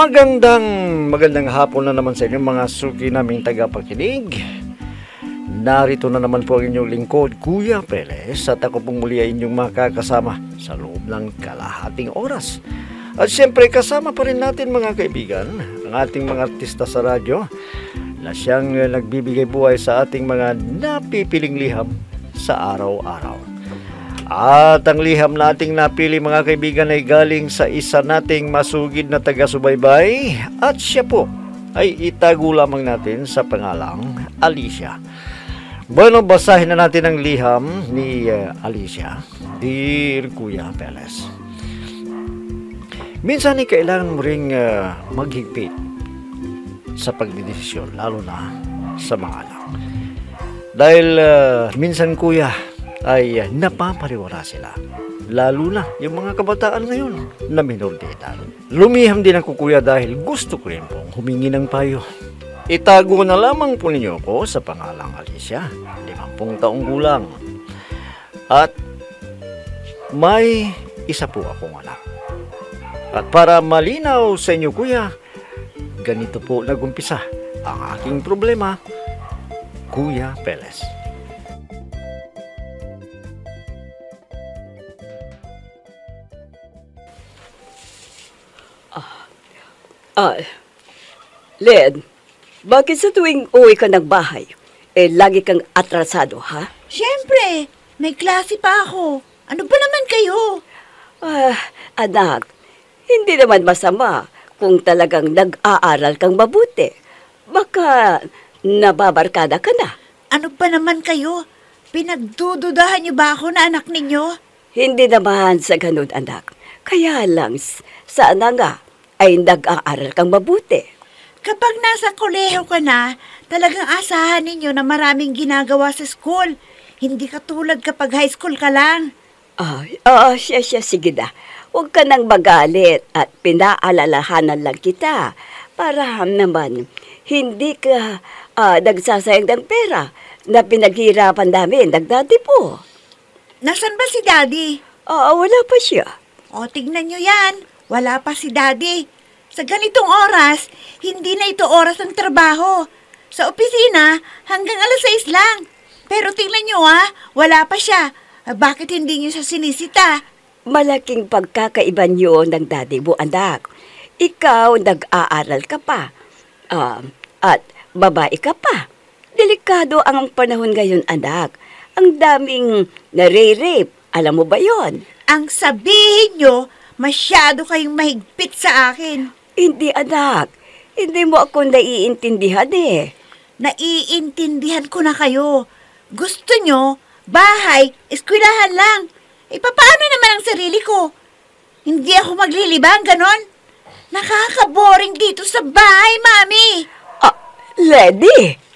Magandang hapon na naman sa inyo mga suki naming tagapakinig. Narito na naman po ang inyong lingkod, Kuya Peles, at ako pong muli ay inyong makakasama sa loob ng kalahating oras. At siyempre kasama pa rin natin mga kaibigan, ang ating mga artista sa radyo na siyang nagbibigay buhay sa ating mga napipiling liham sa araw-araw. At ang liham nating napili mga kaibigan ay galing sa isa nating masugid na taga-subaybay at siya po ay itago lamang natin sa pangalang Alicia. Bueno, basahin na natin ang liham ni Alicia. Dear Kuya Peles, minsan ay kailangan mo ring maghigpit sa pagdidesisyon, lalo na sa mga anak. Dahil minsan kuya ay napapariwara sila, lalo na yung mga kabataan ngayon na minor de edad. Lumiham din ako kuya dahil gusto ko rin pong humingi ng payo. Itago na lamang po ninyo ko sa pangalang Alicia, 50 taong gulang, at may isa po akong anak. At para malinaw sa inyo kuya, ganito po nagumpisa ang aking problema, Kuya Peles. Led, bakit sa tuwing uwi ka ng bahay, lagi kang atrasado, ha? Siyempre, may klase pa ako. Ano ba naman kayo? Anak, hindi naman masama kung talagang nag-aaral kang mabuti. Baka nababarkada ka na. Ano ba naman kayo? Pinagdududahan niyo ba ako na anak ninyo? Hindi naman sa ganun, anak. Kaya lang, sana nga ay nag-aaral kang mabuti. Kapag nasa kolehiyo ka na, talagang asahan ninyo na maraming ginagawa sa school. Hindi katulad kapag high school ka lang. Sige na. Huwag ka nang magalit at pinaalalahanan lang kita para naman hindi ka nagsasayang ng pera na pinaghirapan namin ng daddy po. Nasaan ba si daddy? Wala pa siya. Tignan nyo yan. Wala pa si daddy. Sa ganitong oras, hindi na ito oras ng trabaho. Sa opisina, hanggang 6:00 lang. Pero tingnan nyo wala pa siya. Bakit hindi nyo siya sinisita? Malaking pagkakaiba nyo ng daddy mo, anak. Ikaw, nag-aaral ka pa. At babae ka pa. Delikado ang panahon ngayon, anak. Ang daming nare-rape. Alam mo ba yon? Ang sabihin nyo, masyado kayong mahigpit sa akin. Hindi, anak. Hindi mo ako naiintindihan eh. Naiintindihan ko na kayo. Gusto nyo, bahay, eskwelahan lang. Ipapaano naman ang sarili ko? Hindi ako maglilibang, ganon. Nakakaboring dito sa bahay, mami. Lady!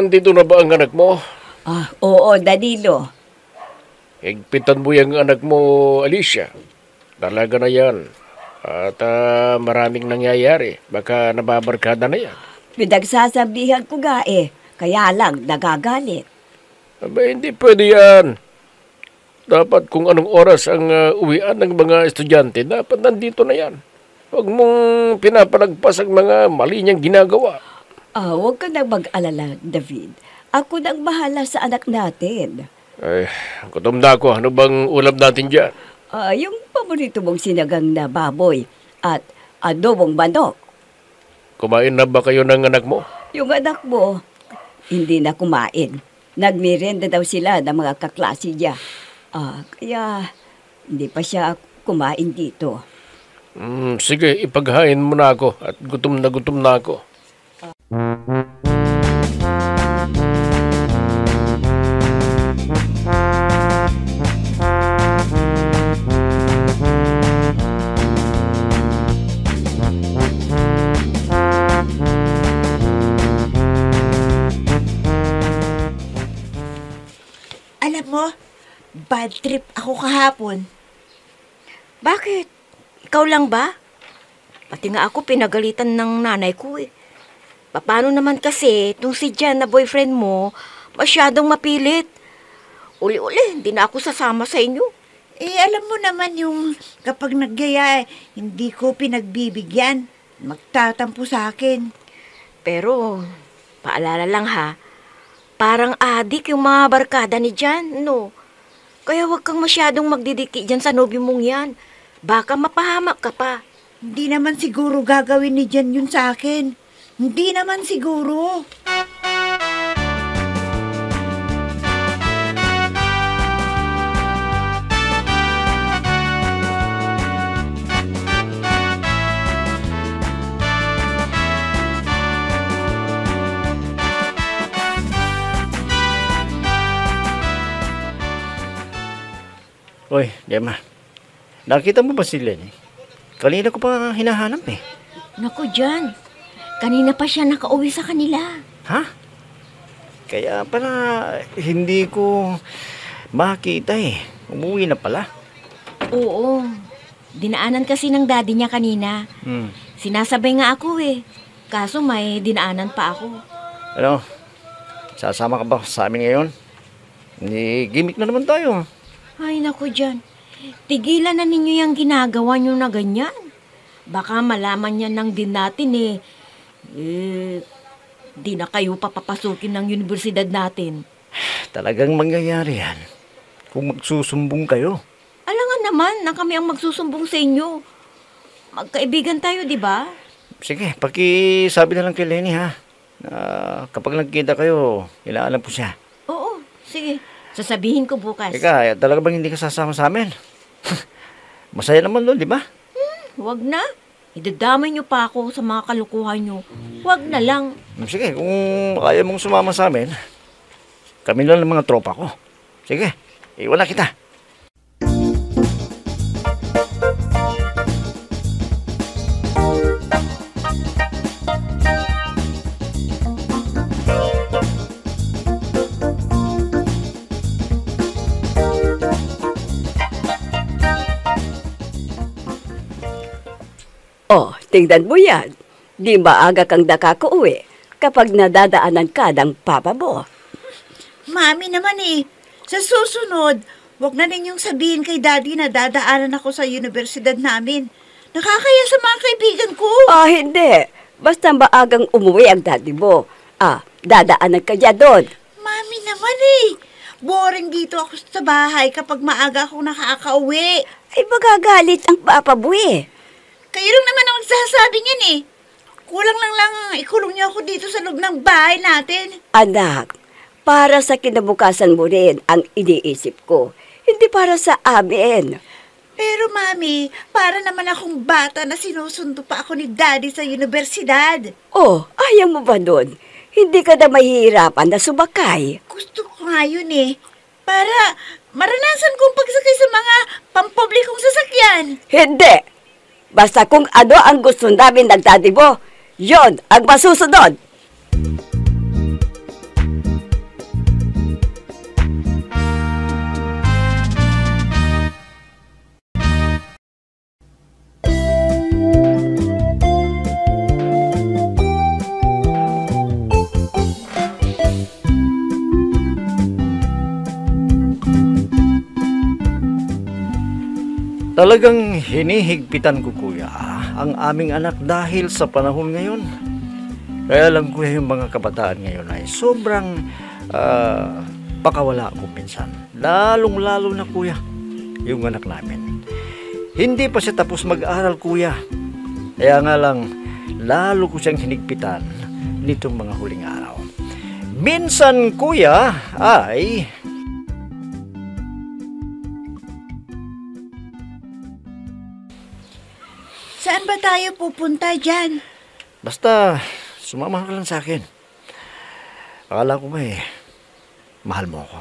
Nandito na ba ang anak mo? Oo, Danilo. Higpitan mo yung anak mo, Alicia. Talaga na yan. At maraming nangyayari. Baka nababarkada na yan. Pinagsasabihan ko nga eh. Kaya lang, nagagalit. Aba, hindi pwede yan. Dapat kung anong oras ang uwian ng mga estudyante, dapat nandito na yan. Huwag mong pinapalagpas ang mga mali niyang ginagawa. Huwag ka nang mag-alala, David. Ako nang bahala sa anak natin. Ay, gutom na ako. Ano bang ulam natin dyan? Yung paborito mong sinagang na baboy at adobong manok. Kumain na ba kayo ng anak mo? Yung anak mo, hindi na kumain. Nagmerenda daw sila ng mga kaklase niya. Kaya hindi pa siya kumain dito. Sige, ipaghain mo na ako at gutom na ako. Alam mo, Bad trip ako kahapon. Bakit? Ikaw lang ba? Pati nga ako pinagalitan ng nanay ko eh. Paano naman kasi itong si Jan na boyfriend mo masyadong mapilit. Uli-uli, hindi na ako sasama sa inyo. Eh, alam mo naman yung kapag nagyaya, hindi ko pinagbibigyan. Magtatampo sa akin. Pero, paalala lang ha, parang adik yung mga barkada ni Jan, no? Kaya wag kang masyadong magdidikit dyan sa nobyo mong yan. Baka mapahamak ka pa. Hindi naman siguro gagawin ni Jan yun sa akin. Hindi naman siguro. Oy, Gemma. Nakita mo ba si Len? Kanina ko pa hinahanap eh. Naku, Jan. Kanina pa siya nakauwi sa kanila. Ha? Kaya pala hindi ko makita eh. Umuwi na pala. Oo. Dinaanan kasi ng daddy niya kanina. Sinasabay nga ako eh. Kaso may dinaanan pa ako. Ano? Sasama ka ba sa amin ngayon? Gimmick na naman tayo. Ay, naku Jan. Tigilan na ninyo yung ginagawa nyo na ganyan. Baka malaman yan ng din natin eh. Di na kayo papapasukin ng universidad natin. Talagang mangyayari yan. Kung magsusumbong kayo. Alangan naman na kami ang magsusumbong sa inyo. Magkaibigan tayo, di ba? Sige, pakisabi na lang kay Lenny ha. Kapag nagkita kayo, ilaalam po siya. Oo, sige. Sasabihin ko bukas. Eka, talaga bang hindi ka sasama sa amin? Masaya naman doon, di ba? Wag na. Idadamay niyo pa ako sa mga kalukuhan niyo. Wag na lang. Sige, kung kaya mong sumama sa amin, kami lang ng mga tropa ko. Sige, iwan na kita. Oh, tingnan mo yan. Di maaga kang nakaka-uwi kapag nadadaanan ka ng papa mo. Mami naman eh, sa susunod, wag na ninyong sabihin kay daddy na dadaanan ako sa universidad namin. Nakakaya sa mga kaibigan ko. Ah, hindi. Basta maagang umuwi ang daddy mo. Ah, dadaanan ka niya doon. Mami naman eh, boring dito ako sa bahay kapag maaga akong nakaka-uwi. Ay, magagalit ang papa mo eh. Kayo lang naman ang magsasabi niyan eh. Kulang lang ikulong niyo ako dito sa loob ng bahay natin. Anak, para sa kinabukasan mo rin ang iniisip ko. Hindi para sa amin. Pero mami, para naman akong bata na sinusundo pa ako ni daddy sa universidad. Oh, ayaw mo ba nun? Hindi ka na mahihirapan na sumakay. Gusto ko nga yun eh. Para maranasan kong pagsakay sa mga pampublikong sasakyan. Hindi! Basta kung ano ang gusto namin ng daddy mo, yun ang masusunod. Talagang hinihigpitan ko, kuya, ang aming anak dahil sa panahon ngayon. Kaya alam ko yung mga kabataan ngayon ay sobrang pakawala ko pinsan. Lalong-lalo na, kuya, yung anak namin. Hindi pa siya tapos mag-aral, kuya. Kaya nga lang, lalo ko siyang hinigpitan nitong mga huling araw. Minsan, kuya, ay... Saan ba tayo pupunta dyan? Basta, sumama ka lang sa akin. Akala ko ba eh, mahal mo ako.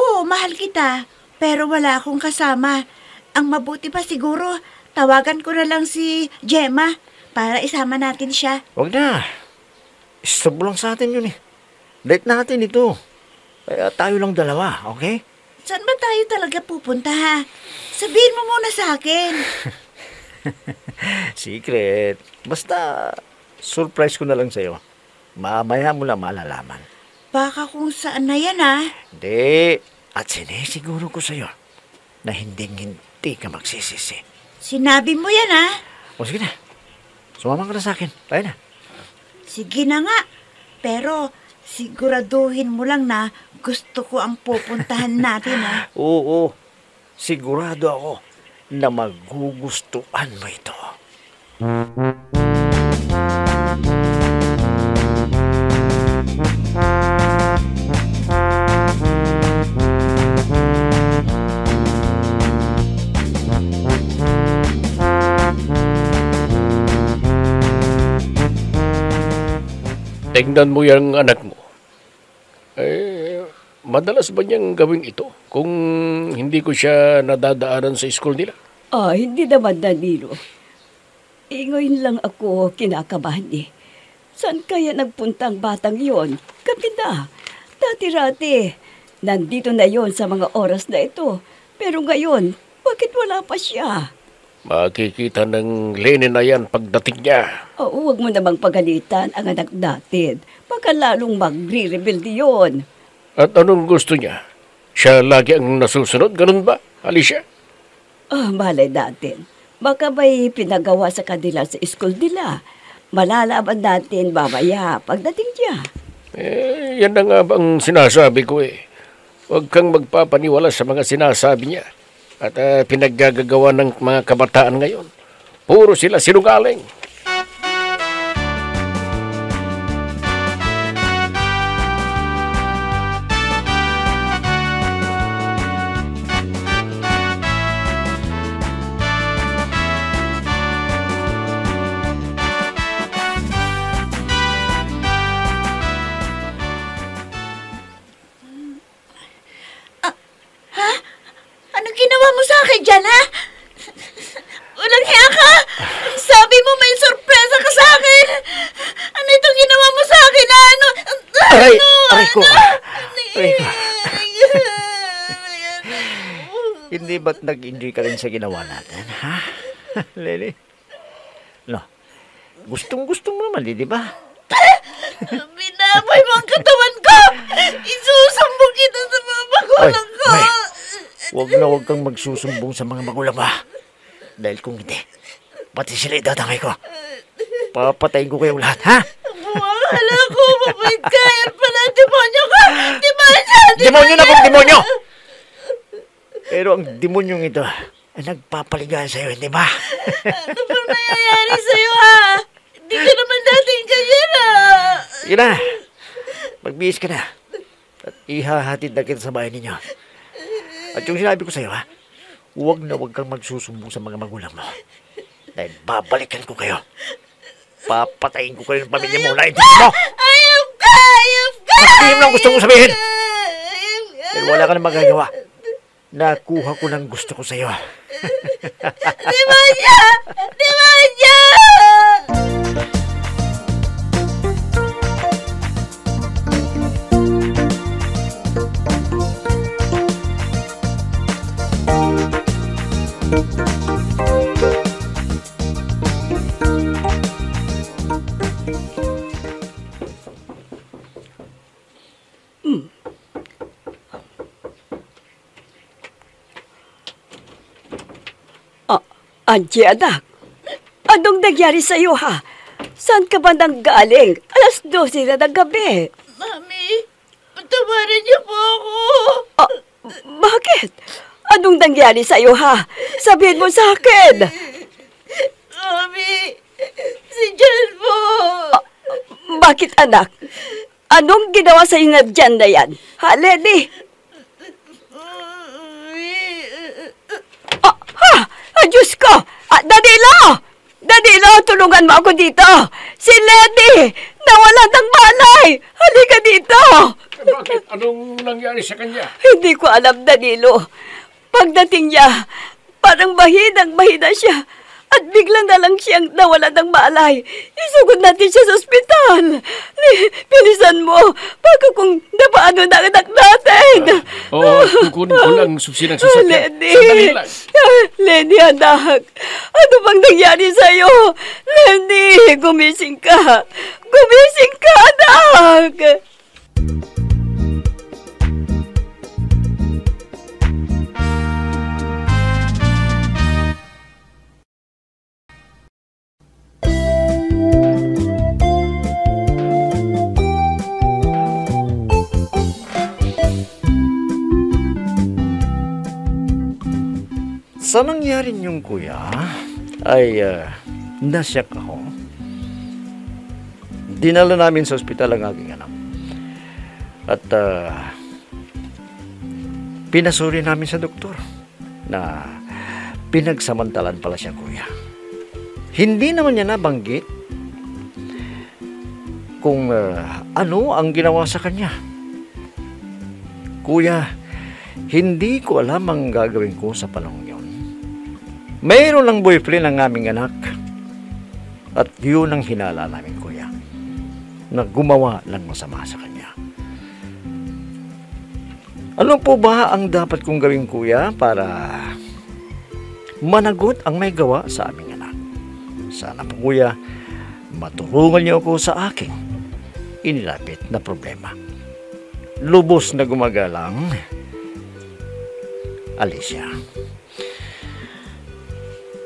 Oo, mahal kita. Pero wala akong kasama. Ang mabuti pa siguro, tawagan ko na lang si Gemma para isama natin siya. Huwag na. Stop lang sa atin yun eh. Date natin ito. Kaya tayo lang dalawa, okay? Saan ba tayo talaga pupunta? Sabihin mo muna sa akin. Secret. Basta, surprise ko na lang sa'yo. Mamaya mo lang malalaman. Baka kung saan na yan, ha? Hindi. At sinisiguro ko sa'yo na hindi ka magsisisi. Sinabi mo yan, ha? O sige na. Sumama ka na sa'kin. Tayo na. Sige na nga. Pero, siguraduhin mo lang na gusto ko ang pupuntahan natin, ha? Oo. Sigurado ako na magugustuhan mo ito. Tingnan mo yung anak mo. Eh, madalas ba niyang gawin ito kung hindi ko siya nadadaanan sa school nila? Ah, hindi naman, Danilo. Ingoyin lang ako kinakabahan eh. Saan kaya nagpunta ang batang yon? Kapit na, dati-rati. Nandito na yon sa mga oras na ito. Pero ngayon, bakit wala pa siya? Makikita ng Lenin na yan pagdating niya. Oo, huwag mo namang pagalitan ang anak natin. Baka lalong magre-rebelde yun. At anong gusto niya? Siya lagi ang nasusunod? Ganun ba, Alicia? Ah, malay natin. Baka may pinagawa sa kanila sa school nila. Malalaman natin babaya pagdating niya. Eh, yan na nga bang sinasabi ko eh. Huwag kang magpapaniwala sa mga sinasabi niya. At pinaggagawa ng mga kabataan ngayon. Puro sila sinungaling. Hindi ba't nag-enjoy ka rin sa ginawa natin, ha? Lily? No, gustong-gusto mo naman, di ba? Binaboy mo ang katawan ko! Isusumbong kita sa mga magulang ko! Huwag kang magsusumbong sa mga magulang mo. Dahil kung hindi, pati sila itatangay ko. Papatayin ko kayong lahat, ha? Buwakala ko, mabait ka! Yan pala, demonyo ka! Demonyo na kong demonyo! Pero ang demonyong ito ay nagpapaligahan sa'yo, hindi ba? Ano bang nangyayari sa'yo, ha? Hindi ka naman dating ganyan, ha? Sige na. Magbihis ka na. At ihahatid na kita sa bahay ninyo. At yung sinabi ko sa'yo, ha? Huwag kang magsusumbong sa mga magulang mo. Dahil babalikan ko kayo. Papatayin ko kayo ng pamilya mo. Naintindihan mo? Ayop ka! Ayop ka! Ayop lang gusto kong sabihin. Pero wala ka na magagawa. Nakuha ko ng gusto ko sa'yo. Demonyo! Demonyo! Angie, anak, anong nangyari sa'yo, ha? Saan ka ba nanggaling? Alas 12 na ng gabi. Mami, patawarin niyo po ako. Ah, bakit? Anong nangyari sa'yo, ha? Sabihin mo sa akin. Mami, si John po. Ah, bakit, anak? Anong ginawa sa'yo na dyan na yan? Ha, Lenny? Diyos ko! Ah, Danilo! Danilo, tulungan mo ako dito! Si Lenny! Nawala ng malay! Halika dito! Bakit? Anong nangyari sa kanya? Hindi ko alam, Danilo. Pagdating niya, parang mahina siya. at biglang na lang siyang nawalan ng malay. Isugod natin siya sa ospital. Bilisan mo, baka kung napaano na anak natin. Kukunin ko lang susi ng sasakyan. Lenny, Lenny anak, ano bang nangyari sa'yo? Lenny, gumising ka. Gumising ka, anak. Sa nangyari niyong kuya, ay nasyak ako. Dinala namin sa ospital ang aking anak. At pinasuri namin sa doktor na pinagsamantalan pala siya kuya. Hindi naman niya nabanggit kung ano ang ginawa sa kanya. Kuya, hindi ko alam ang gagawin ko sa panahon yun. Mayroon lang boyfriend ang aming anak at yun ang hinala namin kuya na gumawa lang masama sa kanya. Ano po ba ang dapat kong gawin kuya para managot ang may gawa sa aming anak? Sana po kuya matulungan niyo ako sa aking inilapit na problema. Lubos na gumagalang Alicia.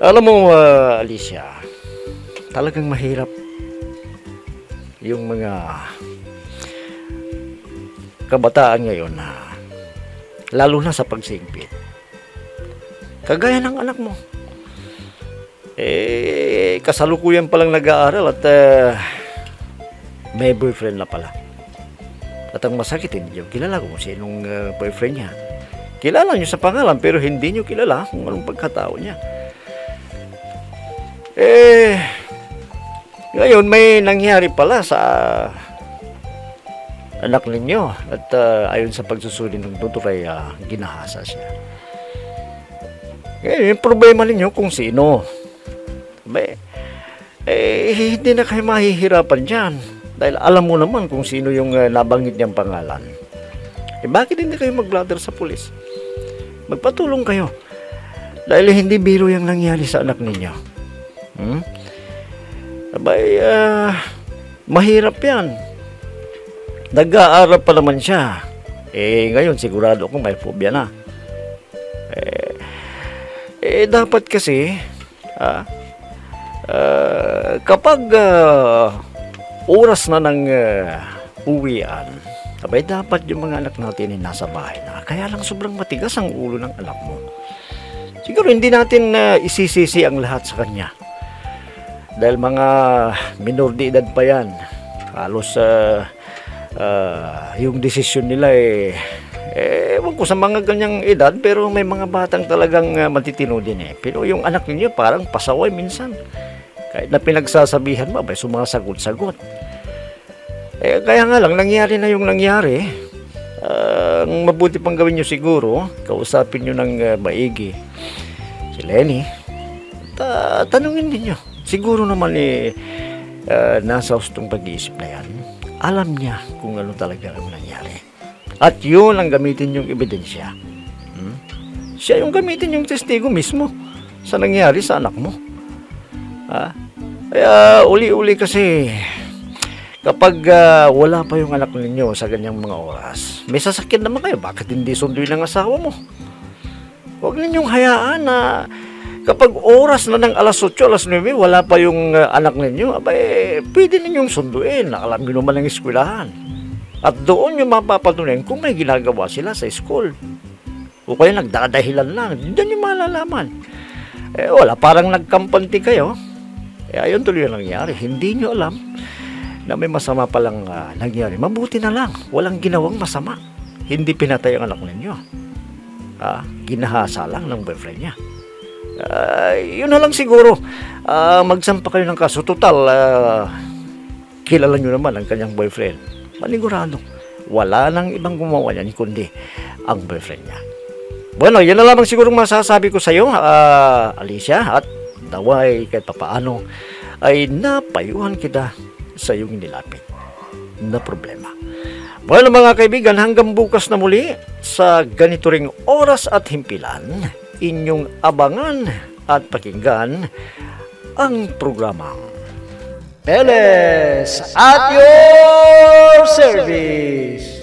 Alam mo, Alicia, talagang mahirap yung mga kabataan ngayon na lalo na sa pagsingpit. Kagaya ng anak mo. Eh, kasalukuyan palang nag-aaral at may boyfriend na pala. At ang masakit, hindi yung kilala kung sinong boyfriend niya. Kilala niyo sa pangalan pero hindi niyo kilala kung anong pagkatao niya. Eh, ngayon may nangyari pala sa anak ninyo at ayon sa pagsusuri ng doktor ay ginahasa siya. Ngayon, yung problema ninyo kung sino. Hindi na kayo mahihirapan dyan dahil alam mo naman kung sino yung nabangit niyang pangalan. Eh, bakit hindi kayo mag-bladder sa pulis? Magpatulong kayo dahil hindi biro yung nangyari sa anak ninyo. Mahirap yan. Nag-aaral pa naman siya. Eh, ngayon sigurado akong may phobia na. Dapat kasi, kapag oras na ng uwian, dapat yung mga anak natin ay nasa bahay na. Kaya lang sobrang matigas ang ulo ng anak mo. Siguro hindi natin isisisi ang lahat sa kanya. Dahil mga minor de edad pa yan, halos yung desisyon nila ewan ko sa mga ganyang edad, pero may mga batang talagang matitino din eh. Pero yung anak niyo parang pasaway minsan. Kahit na pinagsasabihan mo, sumasagot-sagot. Kaya nga lang, nangyari na yung nangyari. Ang mabuti pang gawin nyo siguro, kausapin nyo ng maigi si Lenny. Tanungin din nyo. Siguro naman nasa hustong pag-iisip na yan. Alam niya kung ano talaga ang nangyari. At yun ang gamitin yung ebidensya. Siya yung gamitin yung testigo mismo sa nangyari sa anak mo. Kaya uli-uli kasi kapag wala pa yung anak ninyo sa ganyang mga oras, may sasakyan naman kayo. Bakit hindi sunduin ang asawa mo? Huwag ninyong hayaan na kapag oras na ng alas 8, alas 9, wala pa yung anak ninyo, pwede ninyong sunduin. Alam nyo naman ang eskwelahan. At doon yung mapapatunayan kung may ginagawa sila sa school. O kaya nagdadahilan lang. Diyan yung malalaman. Wala, parang nagkampanti kayo. Ayun tuloy ang nangyari. Hindi nyo alam na may masama palang nangyari. Mabuti na lang. Walang ginawang masama. Hindi pinatay ang anak ninyo. Ginahasa lang ng boyfriend niya. Yun na lang siguro. Magsampa kayo ng kaso. Total, kilala nyo naman ang kanyang boyfriend. Manigurado. Wala nang ibang gumawa niyan kundi ang boyfriend niya. Bueno, yun na lamang siguro masasabi ko sa iyo, Alicia. At daway kahit papaano ay napayuhan kita sa iyong nilapit na problema. Bueno mga kaibigan, hanggang bukas na muli sa ganito ring oras at himpilan, inyong abangan at pakinggan ang programang Peles at your service.